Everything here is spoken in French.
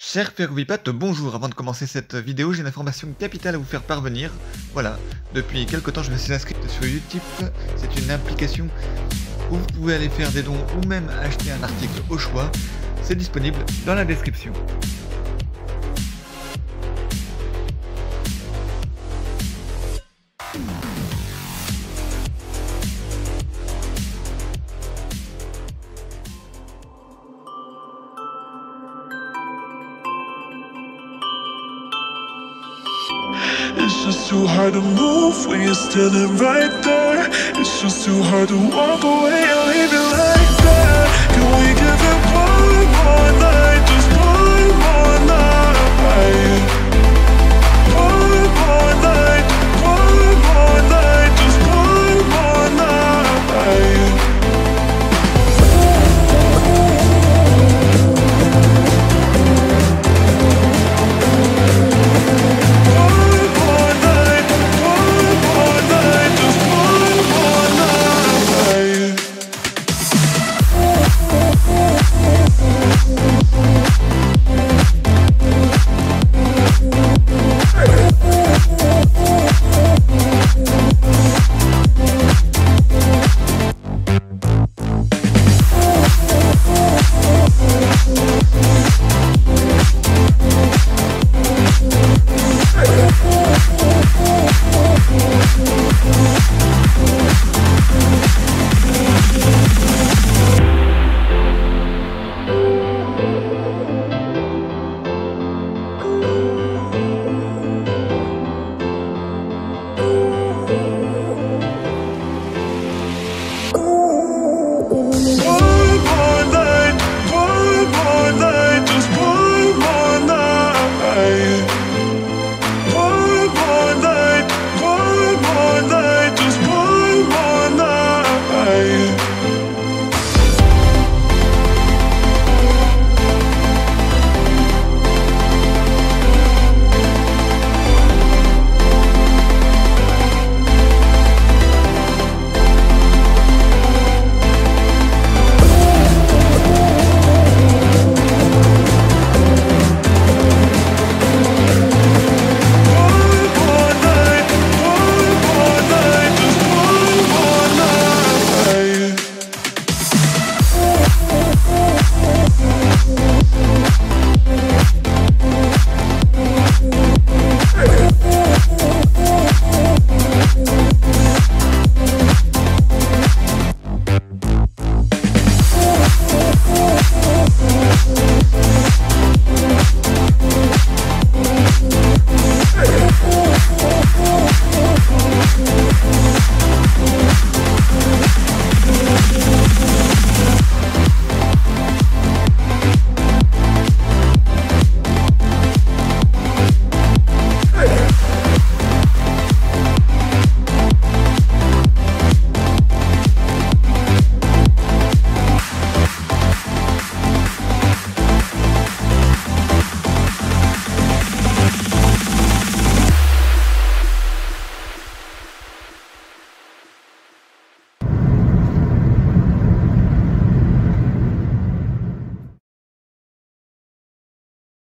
Chers Ferrouvipates, bonjour. Avant de commencer cette vidéo, j'ai une information capitale à vous faire parvenir. Voilà, depuis quelques temps je me suis inscrit sur Utip, c'est une application où vous pouvez aller faire des dons ou même acheter un article au choix. C'est disponible dans la description. It's just too hard to move when you're standing right there. It's just too hard to walk away and leave it like that. Can we give it one more night?